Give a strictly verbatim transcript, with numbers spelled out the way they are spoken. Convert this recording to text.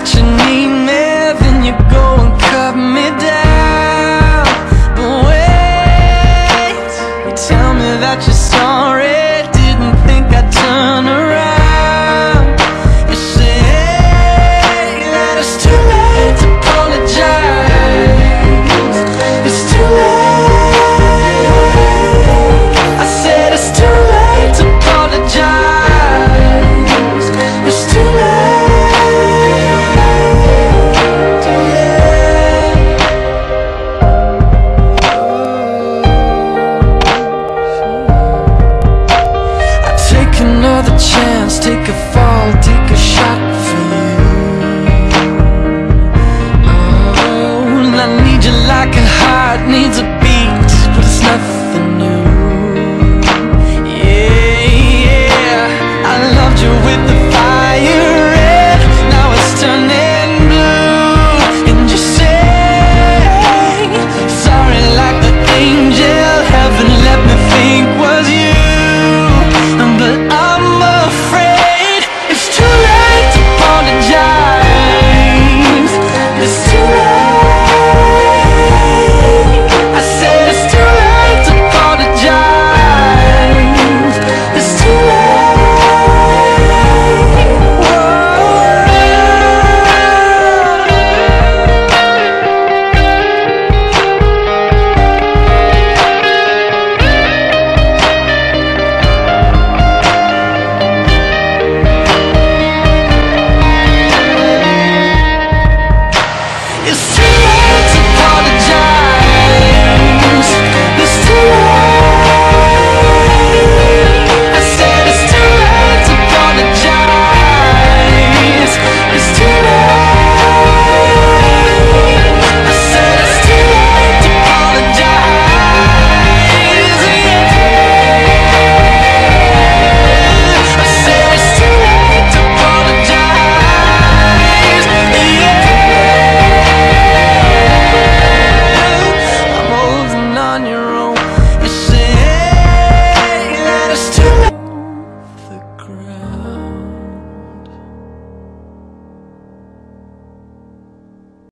that you need me, then you go and cut me down. But wait, you tell me that you're sorry, didn't think I'd turn around. You say, hey, that it's too late to apologize, it's too late. I said it's too late to apologize, it's too late. Another chance, take a